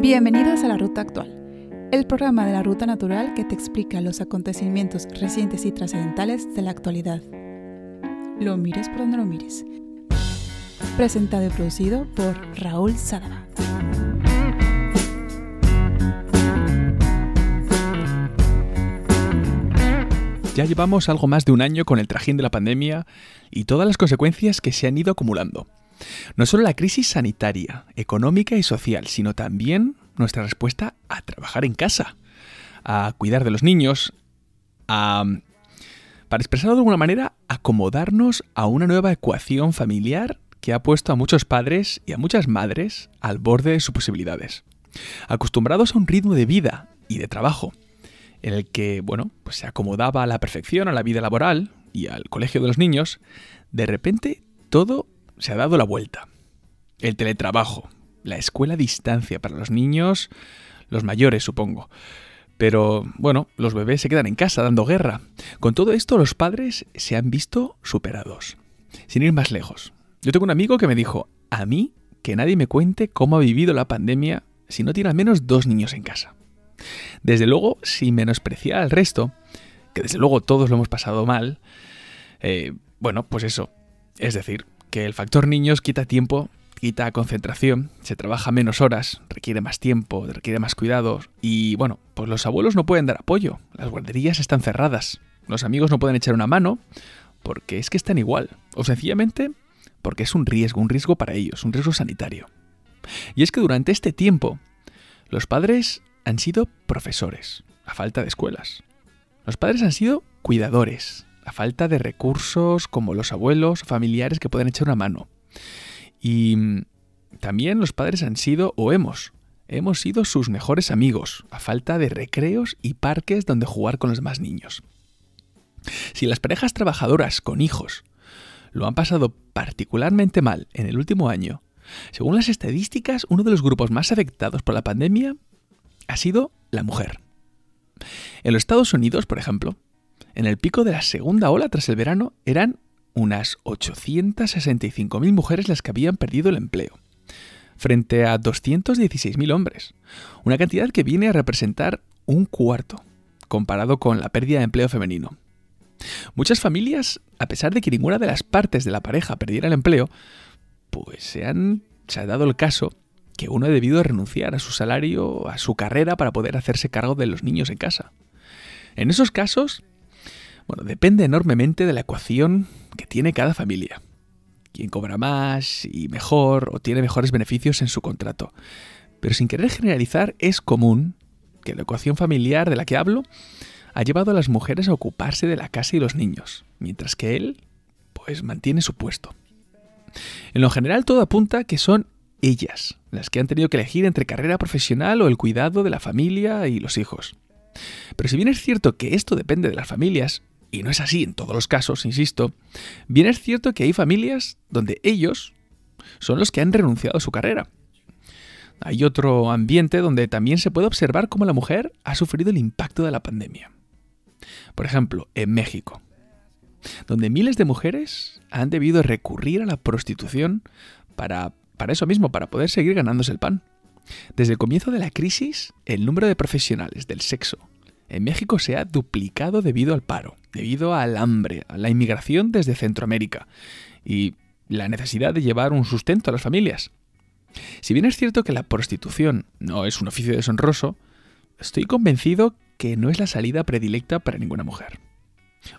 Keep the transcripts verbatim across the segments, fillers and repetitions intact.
Bienvenidos a La Ruta Actual, el programa de La Ruta Natural que te explica los acontecimientos recientes y trascendentales de la actualidad. Lo mires por donde lo mires. Presentado y producido por Raúl Sádaba. Ya llevamos algo más de un año con el trajín de la pandemia y todas las consecuencias que se han ido acumulando. No solo la crisis sanitaria, económica y social, sino también nuestra respuesta a trabajar en casa, a cuidar de los niños, a, para expresarlo de alguna manera, acomodarnos a una nueva ecuación familiar que ha puesto a muchos padres y a muchas madres al borde de sus posibilidades, acostumbrados a un ritmo de vida y de trabajo en el que, bueno, pues se acomodaba a la perfección a la vida laboral y al colegio de los niños. De repente todo se ha dado la vuelta. El teletrabajo, la escuela a distancia para los niños, los mayores supongo. Pero, bueno, los bebés se quedan en casa dando guerra. Con todo esto los padres se han visto superados. Sin ir más lejos. Yo tengo un amigo que me dijo, a mí que nadie me cuente cómo ha vivido la pandemia si no tiene al menos dos niños en casa. Desde luego, sin menospreciar al resto, que desde luego todos lo hemos pasado mal, eh, bueno, pues eso, es decir, que el factor niños quita tiempo, quita concentración, se trabaja menos horas, requiere más tiempo, requiere más cuidados y, bueno, pues los abuelos no pueden dar apoyo, las guarderías están cerradas, los amigos no pueden echar una mano porque es que están igual, o sencillamente porque es un riesgo, un riesgo para ellos, un riesgo sanitario. Y es que durante este tiempo, los padres han sido profesores, a falta de escuelas. Los padres han sido cuidadores, a falta de recursos como los abuelos, familiares que pueden echar una mano. Y también los padres han sido, o hemos, hemos sido sus mejores amigos, a falta de recreos y parques donde jugar con los demás niños. Si las parejas trabajadoras con hijos lo han pasado particularmente mal en el último año, según las estadísticas, uno de los grupos más afectados por la pandemia ha sido la mujer. En los Estados Unidos, por ejemplo, en el pico de la segunda ola tras el verano, eran unas ochocientas sesenta y cinco mil mujeres las que habían perdido el empleo, frente a doscientos dieciséis mil hombres, una cantidad que viene a representar un cuarto, comparado con la pérdida de empleo femenino. Muchas familias, a pesar de que ninguna de las partes de la pareja perdiera el empleo, pues se, han, se ha dado el caso que uno ha debido renunciar a su salario, a su carrera, para poder hacerse cargo de los niños en casa. En esos casos, bueno, depende enormemente de la ecuación que tiene cada familia. Quién cobra más y mejor o tiene mejores beneficios en su contrato. Pero sin querer generalizar, es común que la ecuación familiar de la que hablo ha llevado a las mujeres a ocuparse de la casa y los niños, mientras que él, pues, mantiene su puesto. En lo general, todo apunta que son ellas las que han tenido que elegir entre carrera profesional o el cuidado de la familia y los hijos. Pero si bien es cierto que esto depende de las familias, y no es así en todos los casos, insisto, bien es cierto que hay familias donde ellos son los que han renunciado a su carrera. Hay otro ambiente donde también se puede observar cómo la mujer ha sufrido el impacto de la pandemia. Por ejemplo, en México, donde miles de mujeres han debido recurrir a la prostitución para Para eso mismo, para poder seguir ganándose el pan. Desde el comienzo de la crisis, el número de profesionales del sexo en México se ha duplicado debido al paro, debido al hambre, a la inmigración desde Centroamérica y la necesidad de llevar un sustento a las familias. Si bien es cierto que la prostitución no es un oficio deshonroso, estoy convencido que no es la salida predilecta para ninguna mujer.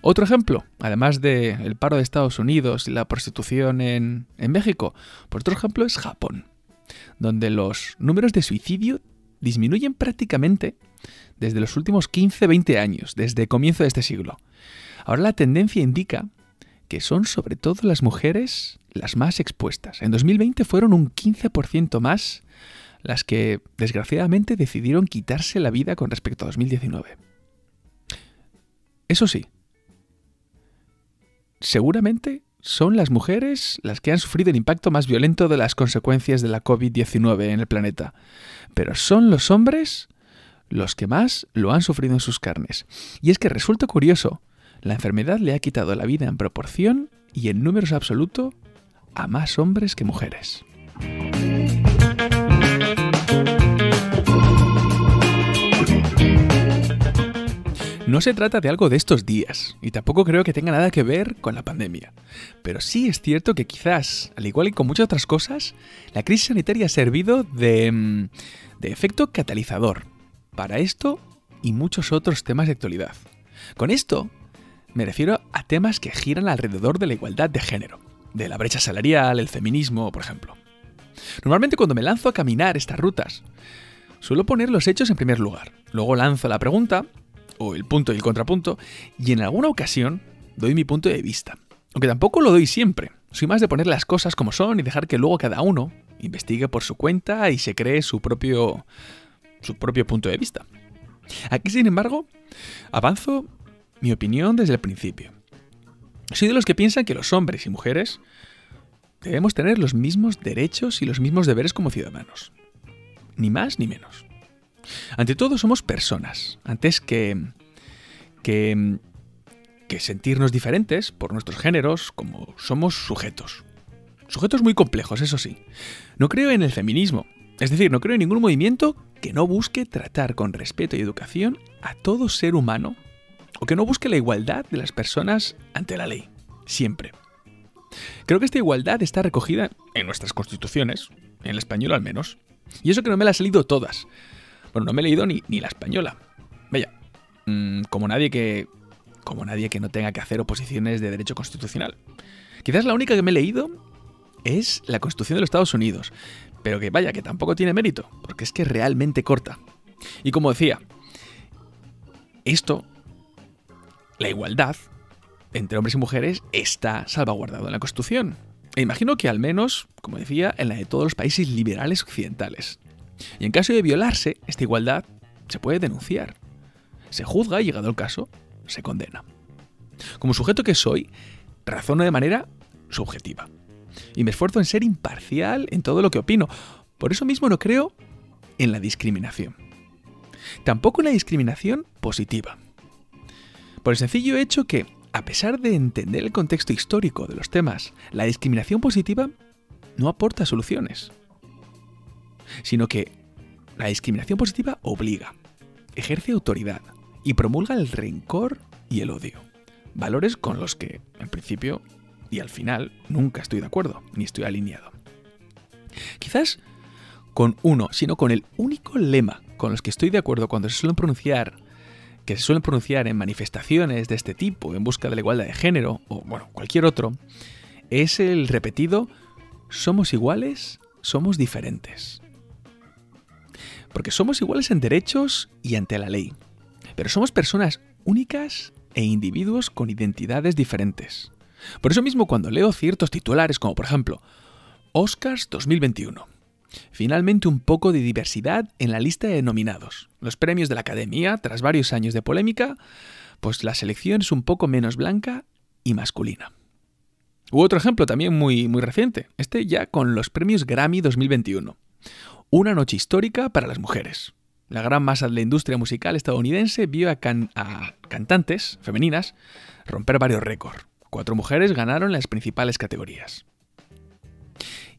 Otro ejemplo, además del paro de Estados Unidos y la prostitución en, en México, por otro ejemplo es Japón, donde los números de suicidio disminuyen prácticamente desde los últimos quince a veinte años, desde el comienzo de este siglo. Ahora la tendencia indica que son sobre todo las mujeres las más expuestas. En dos mil veinte fueron un quince por ciento más las que desgraciadamente decidieron quitarse la vida con respecto a dos mil diecinueve. Eso sí, seguramente son las mujeres las que han sufrido el impacto más violento de las consecuencias de la covid diecinueve en el planeta, pero son los hombres los que más lo han sufrido en sus carnes. Y es que resulta curioso, la enfermedad le ha quitado la vida en proporción y en números absolutos a más hombres que mujeres. No se trata de algo de estos días, y tampoco creo que tenga nada que ver con la pandemia. Pero sí es cierto que quizás, al igual que con muchas otras cosas, la crisis sanitaria ha servido de, de efecto catalizador para esto y muchos otros temas de actualidad. Con esto me refiero a temas que giran alrededor de la igualdad de género, de la brecha salarial, el feminismo, por ejemplo. Normalmente cuando me lanzo a caminar estas rutas, suelo poner los hechos en primer lugar, luego lanzo la pregunta, o el punto y el contrapunto, y en alguna ocasión doy mi punto de vista. Aunque tampoco lo doy siempre, soy más de poner las cosas como son y dejar que luego cada uno investigue por su cuenta y se cree su propio, su propio punto de vista. Aquí, sin embargo, avanzo mi opinión desde el principio. Soy de los que piensan que los hombres y mujeres debemos tener los mismos derechos y los mismos deberes como ciudadanos. Ni más ni menos. Ante todo somos personas, antes que, que, que sentirnos diferentes por nuestros géneros, como somos sujetos. Sujetos muy complejos, eso sí. No creo en el feminismo, es decir, no creo en ningún movimiento que no busque tratar con respeto y educación a todo ser humano, o que no busque la igualdad de las personas ante la ley, siempre. Creo que esta igualdad está recogida en nuestras constituciones, en la española al menos, y eso que no me las he leído todas. Bueno, no me he leído ni, ni la española. Vaya, mmm, como nadie que como nadie que no tenga que hacer oposiciones de derecho constitucional. Quizás la única que me he leído es la Constitución de los Estados Unidos, pero que vaya, que tampoco tiene mérito, porque es que es realmente corta. Y como decía, esto, la igualdad entre hombres y mujeres está salvaguardado en la Constitución. E imagino que al menos, como decía, en la de todos los países liberales occidentales. Y en caso de violarse esta igualdad, se puede denunciar. Se juzga y, llegado el caso, se condena. Como sujeto que soy, razono de manera subjetiva. Y me esfuerzo en ser imparcial en todo lo que opino. Por eso mismo no creo en la discriminación. Tampoco en la discriminación positiva. Por el sencillo hecho que, a pesar de entender el contexto histórico de los temas, la discriminación positiva no aporta soluciones, sino que la discriminación positiva obliga, ejerce autoridad y promulga el rencor y el odio. Valores con los que, en principio y al final, nunca estoy de acuerdo, ni estoy alineado. Quizás con uno, sino con el único lema con los que estoy de acuerdo cuando se suelen pronunciar, que se suelen pronunciar en manifestaciones de este tipo, en busca de la igualdad de género, o bueno, cualquier otro, es el repetido, somos iguales, somos diferentes. Porque somos iguales en derechos y ante la ley. Pero somos personas únicas e individuos con identidades diferentes. Por eso mismo cuando leo ciertos titulares como por ejemplo Oscars dos mil veintiuno. Finalmente un poco de diversidad en la lista de nominados. Los premios de la Academia, tras varios años de polémica, pues la selección es un poco menos blanca y masculina. U otro ejemplo también muy, muy reciente. Este ya con los premios Grammy dos mil veintiuno. Una noche histórica para las mujeres. La gran masa de la industria musical estadounidense vio a, can a cantantes femeninas romper varios récords. Cuatro mujeres ganaron las principales categorías.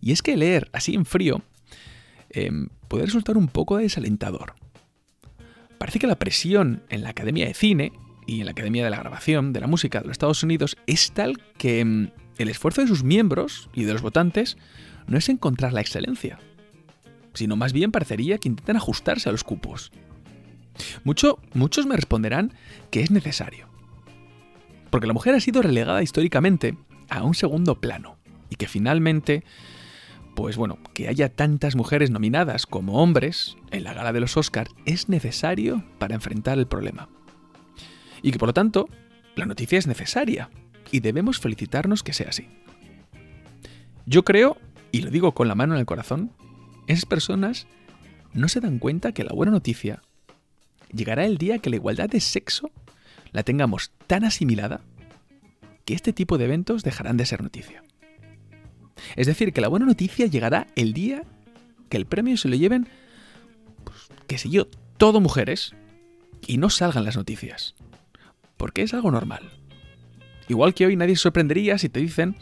Y es que leer así en frío eh, puede resultar un poco desalentador. Parece que la presión en la Academia de Cine y en la Academia de la Grabación de la Música de los Estados Unidos es tal que eh, el esfuerzo de sus miembros y de los votantes no es encontrar la excelencia, sino más bien parecería que intentan ajustarse a los cupos. Mucho, muchos me responderán que es necesario, porque la mujer ha sido relegada históricamente a un segundo plano, y que finalmente, pues bueno, que haya tantas mujeres nominadas como hombres en la gala de los Oscars es necesario para enfrentar el problema. Y que por lo tanto, la noticia es necesaria, y debemos felicitarnos que sea así. Yo creo, y lo digo con la mano en el corazón, esas personas no se dan cuenta que la buena noticia llegará el día que la igualdad de sexo la tengamos tan asimilada que este tipo de eventos dejarán de ser noticia. Es decir, que la buena noticia llegará el día que el premio se lo lleven, pues, qué sé yo, todo mujeres y no salgan las noticias. Porque es algo normal. Igual que hoy nadie se sorprendería si te dicen,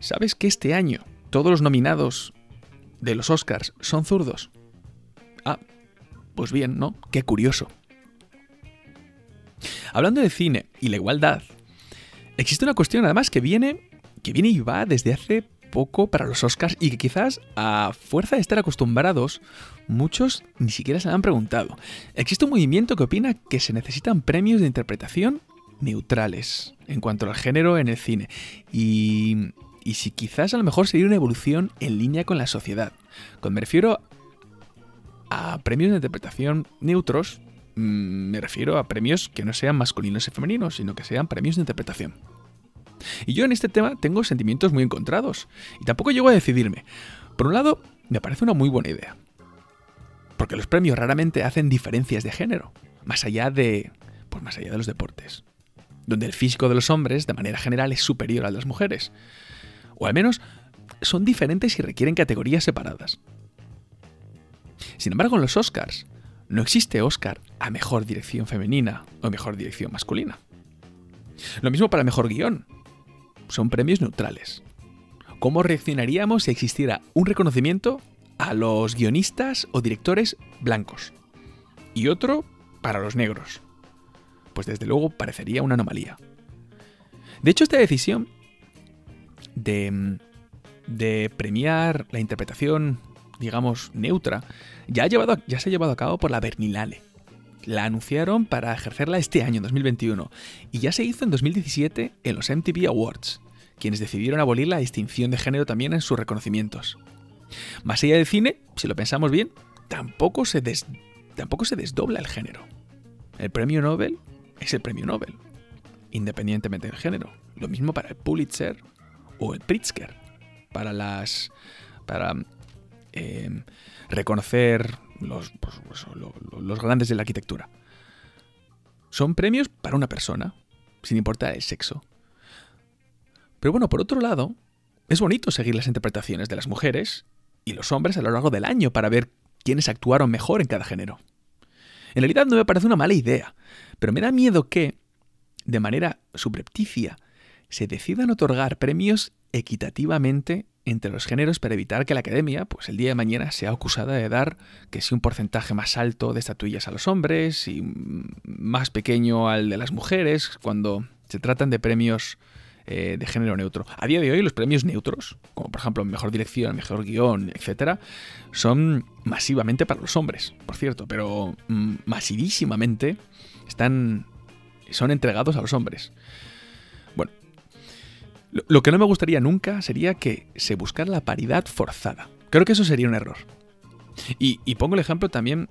¿sabes que este año todos los nominados de los Oscars son zurdos? Ah, pues bien, ¿no? Qué curioso. Hablando de cine y la igualdad, existe una cuestión además que viene, que viene y va desde hace poco para los Oscars y que quizás a fuerza de estar acostumbrados muchos ni siquiera se la han preguntado. Existe un movimiento que opina que se necesitan premios de interpretación neutrales en cuanto al género en el cine y, y si quizás a lo mejor sería una evolución en línea con la sociedad. Cuando me refiero a premios de interpretación neutros, me refiero a premios que no sean masculinos y femeninos, sino que sean premios de interpretación. Y yo en este tema tengo sentimientos muy encontrados y tampoco llego a decidirme. Por un lado, me parece una muy buena idea, porque los premios raramente hacen diferencias de género, más allá de, pues más allá de los deportes, donde el físico de los hombres de manera general es superior al de las mujeres, o al menos son diferentes y requieren categorías separadas. Sin embargo, en los Oscars no existe Oscar a mejor dirección femenina o mejor dirección masculina. Lo mismo para mejor guión. Son premios neutrales. ¿Cómo reaccionaríamos si existiera un reconocimiento a los guionistas o directores blancos y otro para los negros? Pues desde luego parecería una anomalía. De hecho, esta decisión de, de premiar la interpretación, digamos, neutra, ya, ha llevado, ya se ha llevado a cabo por la Berlinale. La anunciaron para ejercerla este año, dos mil veintiuno, y ya se hizo en dos mil diecisiete en los M T V Awards, quienes decidieron abolir la distinción de género también en sus reconocimientos. Más allá del cine, si lo pensamos bien, tampoco se, des, tampoco se desdobla el género. El premio Nobel es el premio Nobel, independientemente del género. Lo mismo para el Pulitzer o el Pritzker, para las... para eh, reconocer... Los, pues, los, los grandes de la arquitectura. Son premios para una persona, sin importar el sexo. Pero bueno, por otro lado, es bonito seguir las interpretaciones de las mujeres y los hombres a lo largo del año para ver quiénes actuaron mejor en cada género. En realidad no me parece una mala idea, pero me da miedo que, de manera subrepticia, se decidan otorgar premios equitativamente entre los géneros para evitar que la academia, pues el día de mañana, sea acusada de dar que si un porcentaje más alto de estatuillas a los hombres y más pequeño al de las mujeres cuando se tratan de premios eh, de género neutro. A día de hoy los premios neutros, como por ejemplo mejor dirección, mejor guión, etcétera, son masivamente para los hombres, por cierto, pero mm, masivísimamente están, son entregados a los hombres. Bueno, lo que no me gustaría nunca sería que se buscara la paridad forzada. Creo que eso sería un error. Y, y pongo el ejemplo también...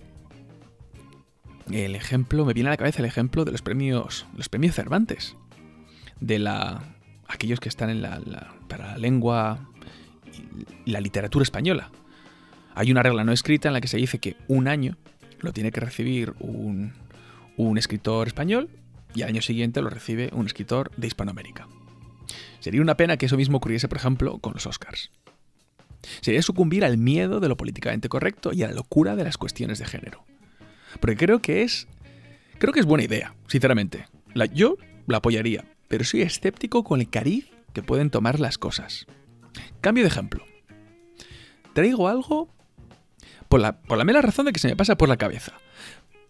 El ejemplo... Me viene a la cabeza el ejemplo de los premios... Los premios Cervantes. De la... Aquellos que están en la... la para la lengua... Y la literatura española. Hay una regla no escrita en la que se dice que un año lo tiene que recibir un, un escritor español y al año siguiente lo recibe un escritor de Hispanoamérica. Sería una pena que eso mismo ocurriese, por ejemplo, con los Oscars. Sería sucumbir al miedo de lo políticamente correcto y a la locura de las cuestiones de género. Porque creo que es... Creo que es buena idea, sinceramente. La, yo la apoyaría, pero soy escéptico con el cariz que pueden tomar las cosas. Cambio de ejemplo. Traigo algo por la, por la mera razón de que se me pasa por la cabeza.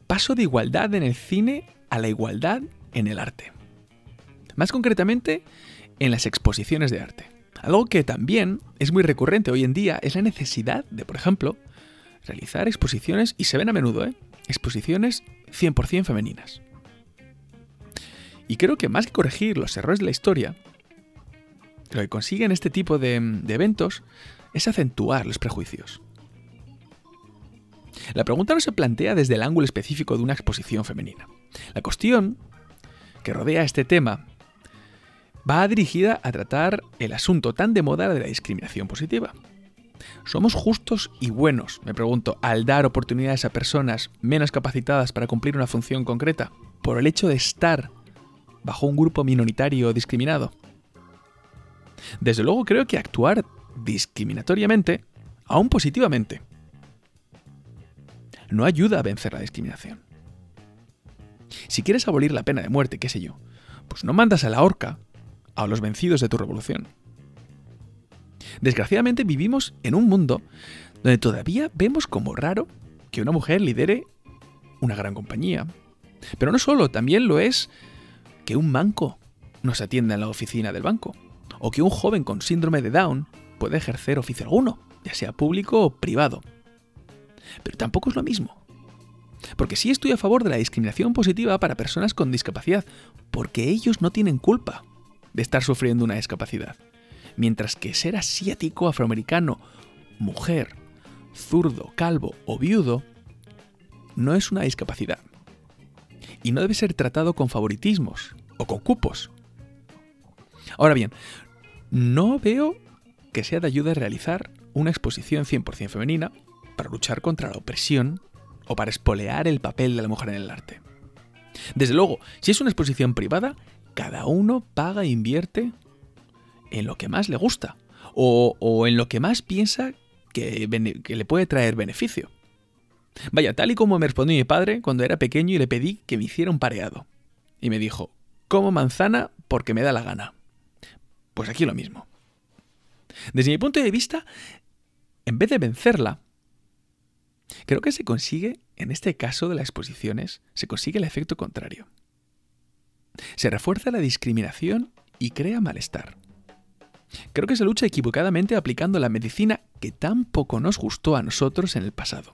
Paso de igualdad en el cine a la igualdad en el arte. Más concretamente... en las exposiciones de arte. Algo que también es muy recurrente hoy en día es la necesidad de, por ejemplo, realizar exposiciones, y se ven a menudo, ¿eh? Exposiciones cien por cien femeninas. Y creo que más que corregir los errores de la historia, lo que consiguen este tipo de, de eventos es acentuar los prejuicios. La pregunta no se plantea desde el ángulo específico de una exposición femenina. La cuestión que rodea este tema va dirigida a tratar el asunto tan de moda de la discriminación positiva. ¿Somos justos y buenos, me pregunto, al dar oportunidades a personas menos capacitadas para cumplir una función concreta por el hecho de estar bajo un grupo minoritario o discriminado? Desde luego creo que actuar discriminatoriamente, aún positivamente, no ayuda a vencer la discriminación. Si quieres abolir la pena de muerte, qué sé yo, pues no mandas a la horca a los vencidos de tu revolución. Desgraciadamente vivimos en un mundo donde todavía vemos como raro que una mujer lidere una gran compañía Pero no solo, también lo es que un banco nos atienda en la oficina del banco, o que un joven con síndrome de Down puede ejercer oficio alguno, ya sea público o privado. Pero tampoco es lo mismo, porque sí estoy a favor de la discriminación positiva para personas con discapacidad, porque ellos no tienen culpa de estar sufriendo una discapacidad, mientras que ser asiático, afroamericano, mujer, zurdo, calvo o viudo no es una discapacidad y no debe ser tratado con favoritismos o con cupos. Ahora bien, no veo que sea de ayuda realizar una exposición cien por cien femenina para luchar contra la opresión o para espolear el papel de la mujer en el arte. Desde luego, si es una exposición privada, cada uno paga e invierte en lo que más le gusta o, o en lo que más piensa que, que le puede traer beneficio. Vaya, tal y como me respondió mi padre cuando era pequeño y le pedí que me hiciera un pareado. Y me dijo, como manzana porque me da la gana. Pues aquí lo mismo. Desde mi punto de vista, en vez de vencerla, creo que se consigue, en este caso de las exposiciones, se consigue el efecto contrario. Se refuerza la discriminación y crea malestar. Creo que se lucha equivocadamente aplicando la medicina que tan poco nos gustó a nosotros en el pasado.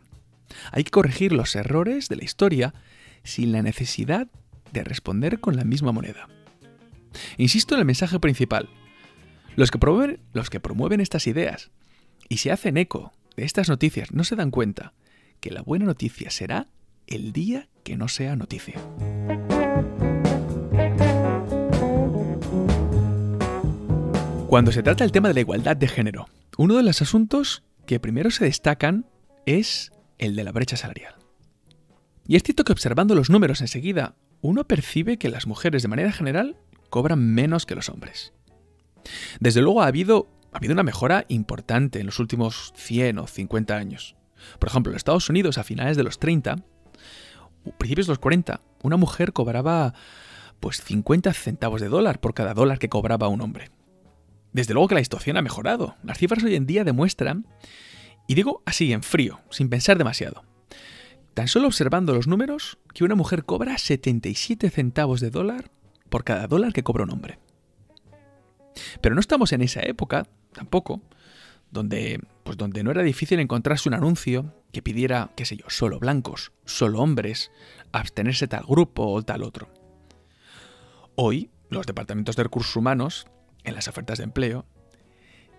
Hay que corregir los errores de la historia sin la necesidad de responder con la misma moneda. Insisto en el mensaje principal. Los que promueven, los que promueven estas ideas y se hacen eco de estas noticias no se dan cuenta que la buena noticia será el día que no sea noticia. Cuando se trata el tema de la igualdad de género, uno de los asuntos que primero se destacan es el de la brecha salarial. Y es cierto que observando los números enseguida, uno percibe que las mujeres de manera general cobran menos que los hombres. Desde luego ha habido, ha habido una mejora importante en los últimos cien o cincuenta años. Por ejemplo, en Estados Unidos a finales de los treinta, principios de los cuarenta, una mujer cobraba pues cincuenta centavos de dólar por cada dólar que cobraba un hombre. Desde luego que la situación ha mejorado. Las cifras hoy en día demuestran, y digo así, en frío, sin pensar demasiado, tan solo observando los números, que una mujer cobra setenta y siete centavos de dólar por cada dólar que cobra un hombre. Pero no estamos en esa época, tampoco, donde, pues donde no era difícil encontrarse un anuncio que pidiera, qué sé yo, solo blancos, solo hombres, abstenerse tal grupo o tal otro. Hoy, los departamentos de recursos humanos, en las ofertas de empleo,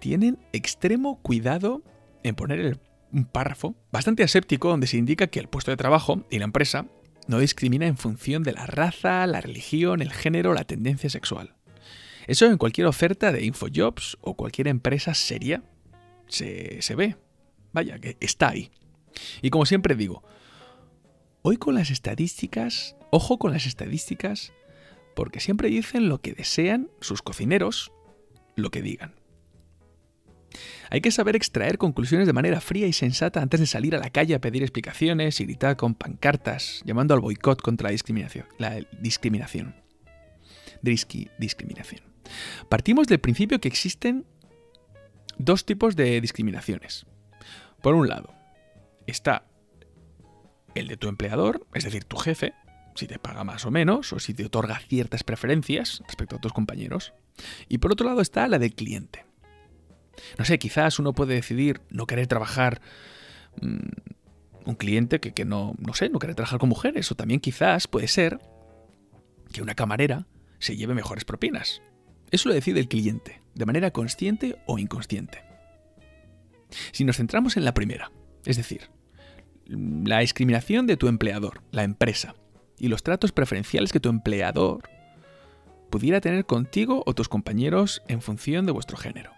tienen extremo cuidado en poner un párrafo bastante aséptico donde se indica que el puesto de trabajo y la empresa no discrimina en función de la raza, la religión, el género o la tendencia sexual. Eso en cualquier oferta de InfoJobs o cualquier empresa seria se, se ve. Vaya, que está ahí. Y como siempre digo, hoy con las estadísticas, ojo con las estadísticas, porque siempre dicen lo que desean sus cocineros, lo que digan. Hay que saber extraer conclusiones de manera fría y sensata antes de salir a la calle a pedir explicaciones y gritar con pancartas, llamando al boicot contra la discriminación. La discriminación. Disqui, discriminación. Partimos del principio que existen dos tipos de discriminaciones. Por un lado, está el de tu empleador, es decir, tu jefe, si te paga más o menos, o si te otorga ciertas preferencias respecto a tus compañeros. Y por otro lado está la del cliente. No sé, quizás uno puede decidir no querer trabajar um, un cliente que, que no, no sé, no quiere trabajar con mujeres. O también quizás puede ser que una camarera se lleve mejores propinas. Eso lo decide el cliente, de manera consciente o inconsciente. Si nos centramos en la primera, es decir, la discriminación de tu empleador, la empresa, y los tratos preferenciales que tu empleador pudiera tener contigo o tus compañeros en función de vuestro género.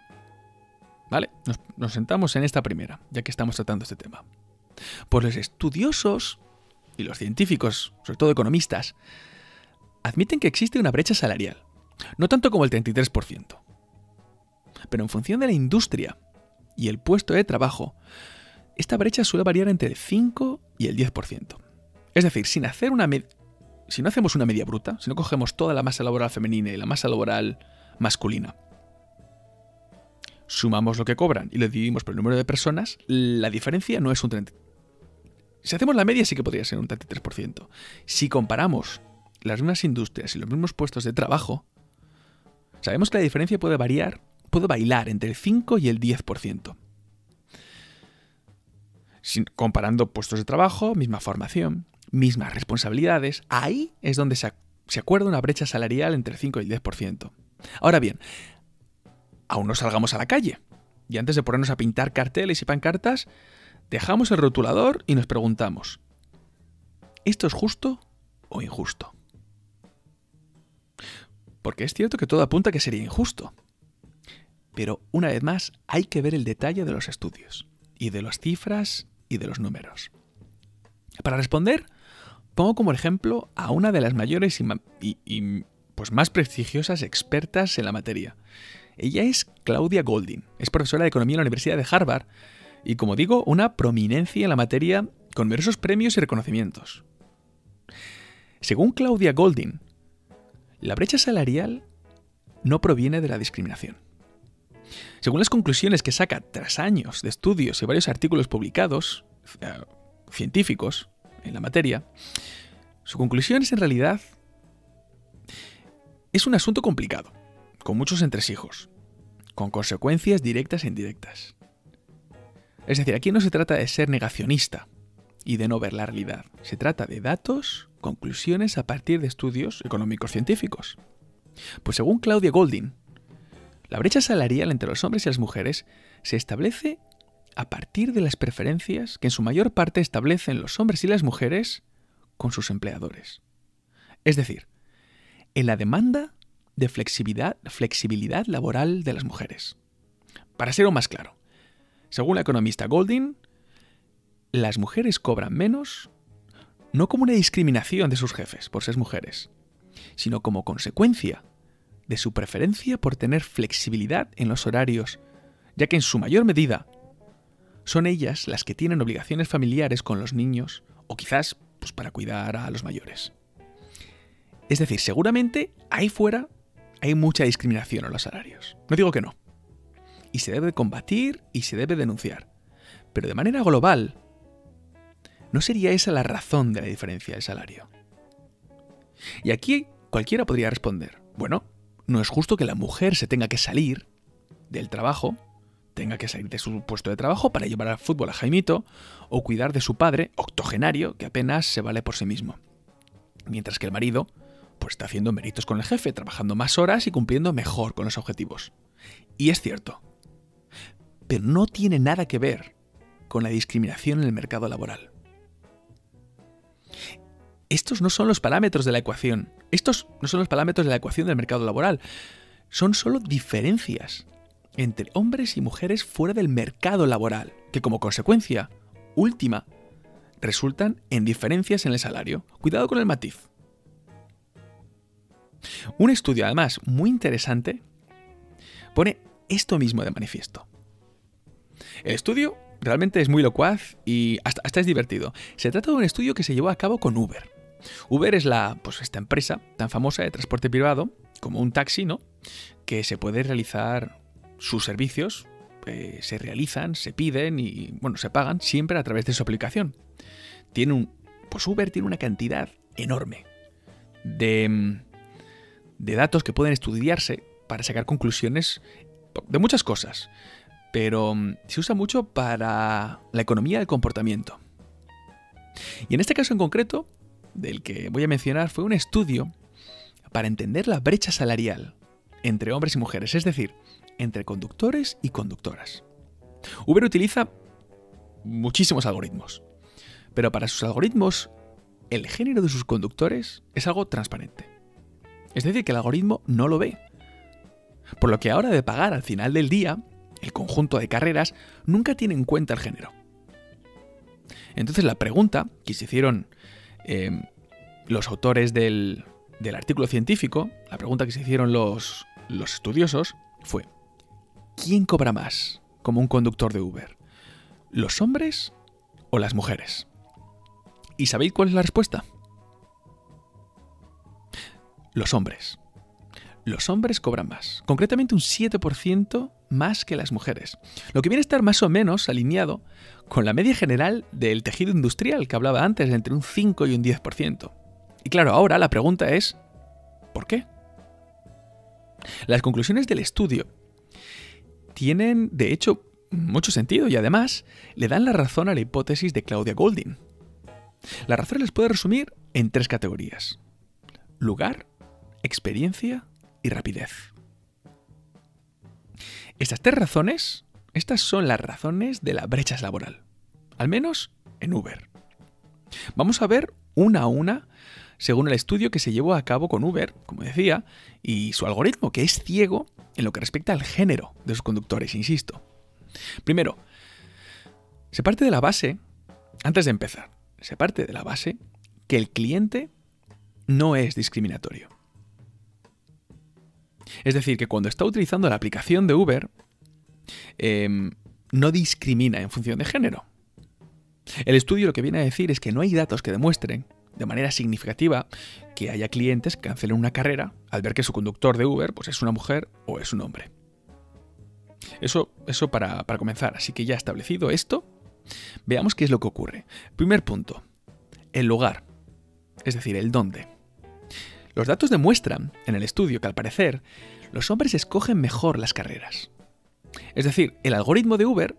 Vale, nos, nos sentamos en esta primera, ya que estamos tratando este tema. Pues los estudiosos y los científicos, sobre todo economistas, admiten que existe una brecha salarial, no tanto como el treinta y tres por ciento, pero en función de la industria y el puesto de trabajo, esta brecha suele variar entre el cinco y el diez por ciento. Es decir, sin hacer una si no hacemos una media bruta, si no cogemos toda la masa laboral femenina y la masa laboral masculina, sumamos lo que cobran y lo dividimos por el número de personas, la diferencia no es un treinta. Si hacemos la media sí que podría ser un treinta y tres por ciento. Si comparamos las mismas industrias y los mismos puestos de trabajo, sabemos que la diferencia puede variar, puede bailar entre el cinco y el diez por ciento. Si, comparando puestos de trabajo, misma formación, mismas responsabilidades, ahí es donde se, se acuerda una brecha salarial entre el cinco y el diez por ciento. Ahora bien, aún no salgamos a la calle y antes de ponernos a pintar carteles y pancartas, dejamos el rotulador y nos preguntamos, ¿esto es justo o injusto? Porque es cierto que todo apunta a que sería injusto. Pero una vez más hay que ver el detalle de los estudios y de las cifras y de los números. Para responder, pongo como ejemplo a una de las mayores y, y, y pues más prestigiosas expertas en la materia. Ella es Claudia Goldin, es profesora de Economía en la Universidad de Harvard y, como digo, una prominencia en la materia con numerosos premios y reconocimientos. Según Claudia Goldin, la brecha salarial no proviene de la discriminación. Según las conclusiones que saca tras años de estudios y varios artículos publicados, eh, científicos en la materia, su conclusión es, en realidad, es un asunto complicado, con muchos entresijos, con consecuencias directas e indirectas. Es decir, aquí no se trata de ser negacionista y de no ver la realidad. Se trata de datos, conclusiones a partir de estudios económicos científicos. Pues según Claudia Goldin, la brecha salarial entre los hombres y las mujeres se establece a partir de las preferencias que en su mayor parte establecen los hombres y las mujeres con sus empleadores. Es decir, en la demanda de flexibilidad, flexibilidad laboral de las mujeres. Para ser aún más claro, según la economista Goldin, las mujeres cobran menos no como una discriminación de sus jefes por ser mujeres, sino como consecuencia de su preferencia por tener flexibilidad en los horarios, ya que en su mayor medida son ellas las que tienen obligaciones familiares con los niños o quizás pues, para cuidar a los mayores. Es decir, seguramente ahí fuera hay mucha discriminación en los salarios. No digo que no. Y se debe combatir y se debe denunciar. Pero de manera global, ¿no sería esa la razón de la diferencia del salario? Y aquí cualquiera podría responder, bueno, no es justo que la mujer se tenga que salir del trabajo, tenga que salir de su puesto de trabajo para llevar al fútbol a Jaimito o cuidar de su padre, octogenario, que apenas se vale por sí mismo. Mientras que el marido pues, está haciendo méritos con el jefe, trabajando más horas y cumpliendo mejor con los objetivos. Y es cierto, pero no tiene nada que ver con la discriminación en el mercado laboral. Estos no son los parámetros de la ecuación. Estos no son los parámetros de la ecuación del mercado laboral. Son solo diferencias entre hombres y mujeres fuera del mercado laboral, que como consecuencia última resultan en diferencias en el salario. Cuidado con el matiz. Un estudio, además, muy interesante, pone esto mismo de manifiesto. El estudio realmente es muy locuaz y hasta, hasta es divertido. Se trata de un estudio que se llevó a cabo con Uber. Uber es la, pues esta empresa tan famosa de transporte privado, como un taxi, ¿no? Que se puede realizar sus servicios, eh, se realizan, se piden y, bueno, se pagan siempre a través de su aplicación. Tiene un, pues Uber tiene una cantidad enorme de, de datos que pueden estudiarse para sacar conclusiones de muchas cosas. Pero se usa mucho para la economía del comportamiento. Y en este caso en concreto, del que voy a mencionar, fue un estudio para entender la brecha salarial entre hombres y mujeres, es decir, entre conductores y conductoras. Uber utiliza muchísimos algoritmos, pero para sus algoritmos, el género de sus conductores es algo transparente. Es decir, que el algoritmo no lo ve. Por lo que a la hora de pagar al final del día, el conjunto de carreras nunca tiene en cuenta el género. Entonces la pregunta que se hicieron eh, los autores del, del artículo científico, la pregunta que se hicieron los, los estudiosos fue ¿quién cobra más como un conductor de Uber? ¿Los hombres o las mujeres? ¿Y sabéis cuál es la respuesta? Los hombres. Los hombres cobran más, concretamente un siete por ciento más que las mujeres, lo que viene a estar más o menos alineado con la media general del tejido industrial que hablaba antes, entre un cinco y un diez por ciento. Y claro, ahora la pregunta es, ¿por qué? Las conclusiones del estudio tienen, de hecho, mucho sentido y además le dan la razón a la hipótesis de Claudia Goldin. Las razones las puede resumir en tres categorías: lugar, experiencia y rapidez. Estas tres razones, estas son las razones de la brecha laboral, al menos en Uber. Vamos a ver una a una, según el estudio que se llevó a cabo con Uber, como decía, y su algoritmo, que es ciego en lo que respecta al género de sus conductores, insisto. Primero, se parte de la base, antes de empezar, se parte de la base que el cliente no es discriminatorio. Es decir, que cuando está utilizando la aplicación de Uber, eh, no discrimina en función de género. El estudio lo que viene a decir es que no hay datos que demuestren de manera significativa que haya clientes que cancelen una carrera al ver que su conductor de Uber, pues, es una mujer o es un hombre. Eso, eso para, para comenzar. Así que ya establecido esto, veamos qué es lo que ocurre. Primer punto, el lugar, es decir, el dónde. Los datos demuestran en el estudio que, al parecer, los hombres escogen mejor las carreras. Es decir, el algoritmo de Uber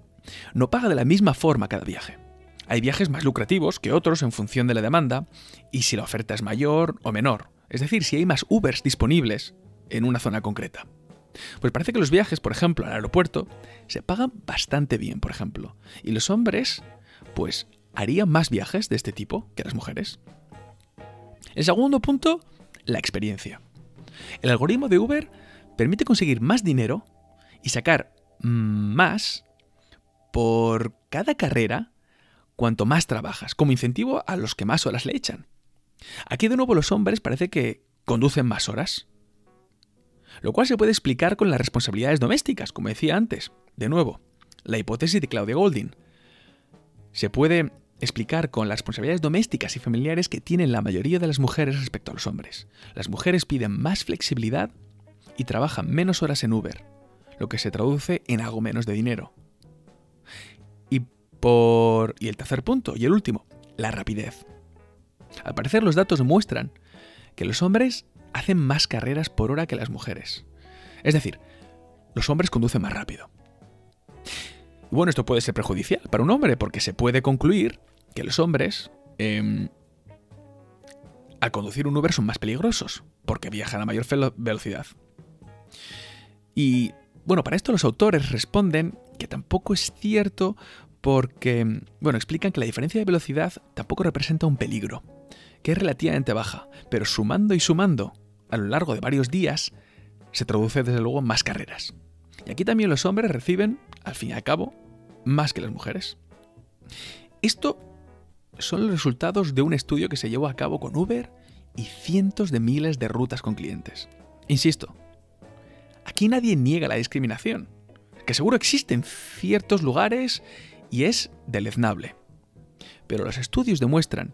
no paga de la misma forma cada viaje. Hay viajes más lucrativos que otros en función de la demanda y si la oferta es mayor o menor. Es decir, si hay más Ubers disponibles en una zona concreta. Pues parece que los viajes, por ejemplo, al aeropuerto, se pagan bastante bien, por ejemplo. Y los hombres, pues, harían más viajes de este tipo que las mujeres. El segundo punto, la experiencia. El algoritmo de Uber permite conseguir más dinero y sacar más por cada carrera cuanto más trabajas, como incentivo a los que más horas le echan. Aquí de nuevo los hombres parece que conducen más horas, lo cual se puede explicar con las responsabilidades domésticas, como decía antes. De nuevo, la hipótesis de Claudia Goldin. Se puede explicar con las responsabilidades domésticas y familiares que tienen la mayoría de las mujeres respecto a los hombres. Las mujeres piden más flexibilidad y trabajan menos horas en Uber, lo que se traduce en algo menos de dinero. Y por... Y el tercer punto, y el último, la rapidez. Al parecer los datos muestran que los hombres hacen más carreras por hora que las mujeres. Es decir, los hombres conducen más rápido. Y bueno, esto puede ser perjudicial para un hombre porque se puede concluir que los hombres, eh, al conducir un Uber, son más peligrosos porque viajan a mayor velocidad. Y bueno, para esto los autores responden que tampoco es cierto porque, bueno, explican que la diferencia de velocidad tampoco representa un peligro, que es relativamente baja, pero sumando y sumando a lo largo de varios días se traduce desde luego en más carreras. Y aquí también los hombres reciben, al fin y al cabo, más que las mujeres. Esto son los resultados de un estudio que se llevó a cabo con Uber y cientos de miles de rutas con clientes. Insisto, aquí nadie niega la discriminación, que seguro existe en ciertos lugares y es deleznable. Pero los estudios demuestran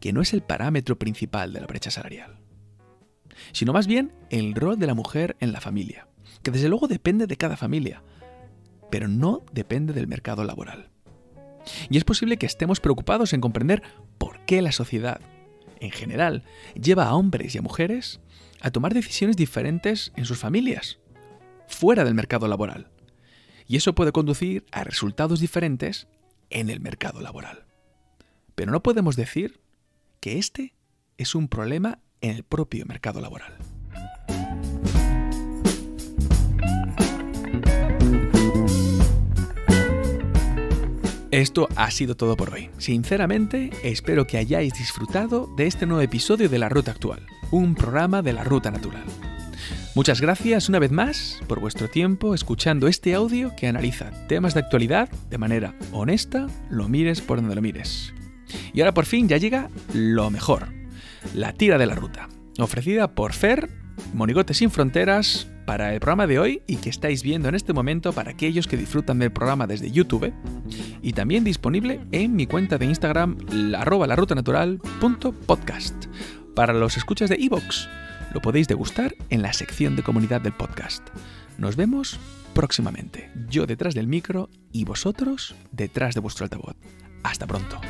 que no es el parámetro principal de la brecha salarial, sino más bien el rol de la mujer en la familia, que desde luego depende de cada familia, pero no depende del mercado laboral. Y es posible que estemos preocupados en comprender por qué la sociedad, en general, lleva a hombres y a mujeres a tomar decisiones diferentes en sus familias, fuera del mercado laboral. Y eso puede conducir a resultados diferentes en el mercado laboral. Pero no podemos decir que este es un problema en el propio mercado laboral. Esto ha sido todo por hoy. Sinceramente, espero que hayáis disfrutado de este nuevo episodio de La Ruta Actual, un programa de La Ruta Natural. Muchas gracias una vez más por vuestro tiempo escuchando este audio que analiza temas de actualidad de manera honesta, lo mires por donde lo mires. Y ahora por fin ya llega lo mejor, la tira de la ruta, ofrecida por Fer, Monigotes Sin Fronteras, para el programa de hoy y que estáis viendo en este momento para aquellos que disfrutan del programa desde YouTube, y también disponible en mi cuenta de Instagram, arroba larrutanatural.podcast. Para los escuchas de iVoox, lo podéis degustar en la sección de comunidad del podcast. Nos vemos próximamente. Yo detrás del micro y vosotros detrás de vuestro altavoz. Hasta pronto.